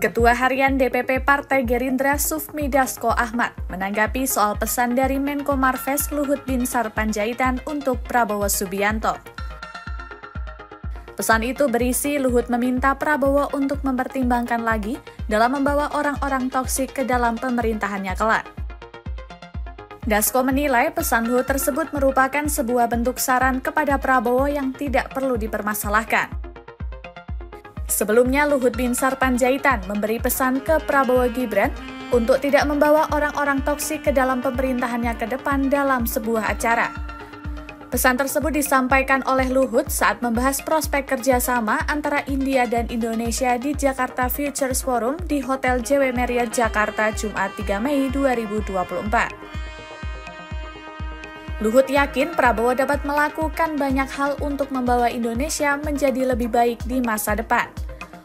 Ketua Harian DPP Partai Gerindra Sufmi Dasco Ahmad menanggapi soal pesan dari Menko Marves Luhut Binsar Pandjaitan untuk Prabowo Subianto. Pesan itu berisi Luhut meminta Prabowo untuk mempertimbangkan lagi dalam membawa orang-orang toksik ke dalam pemerintahannya kelak. Dasco menilai pesan Luhut tersebut merupakan sebuah bentuk saran kepada Prabowo yang tidak perlu dipermasalahkan. Sebelumnya, Luhut Binsar Pandjaitan memberi pesan ke Prabowo Gibran untuk tidak membawa orang-orang toksik ke dalam pemerintahannya ke depan dalam sebuah acara. Pesan tersebut disampaikan oleh Luhut saat membahas prospek kerjasama antara India dan Indonesia di Jakarta Futures Forum di Hotel JW Marriott Jakarta Jumat 3 Mei 2024. Luhut yakin Prabowo dapat melakukan banyak hal untuk membawa Indonesia menjadi lebih baik di masa depan.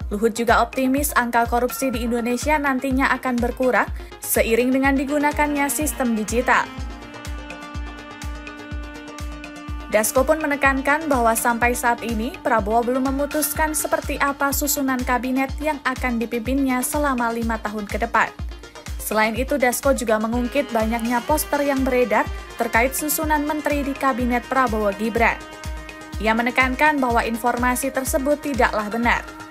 Luhut juga optimis angka korupsi di Indonesia nantinya akan berkurang seiring dengan digunakannya sistem digital. Dasco pun menekankan bahwa sampai saat ini Prabowo belum memutuskan seperti apa susunan kabinet yang akan dipimpinnya selama 5 tahun ke depan. Selain itu, Dasco juga mengungkit banyaknya poster yang beredar terkait susunan menteri di kabinet Prabowo Gibran. Ia menekankan bahwa informasi tersebut tidaklah benar.